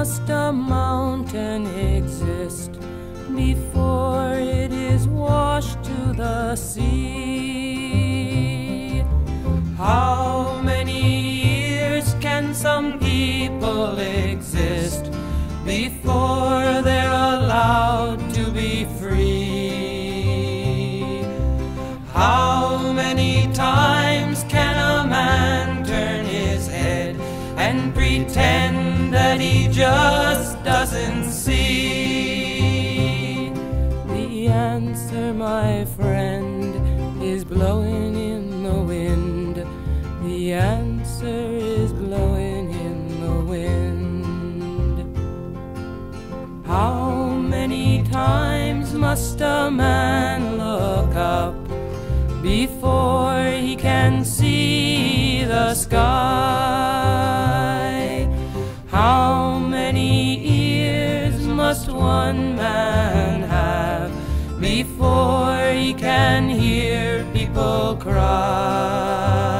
must a mountain exist before it is washed to the sea? How many years can some people exist before they're allowed to be free? How many times can a man turn his head and pretend that he just doesn't see? The answer, my friend, is blowing in the wind. The answer is blowing in the wind. How many times must a man look up before he can see the sky? How many ears must one man have before he can hear people cry?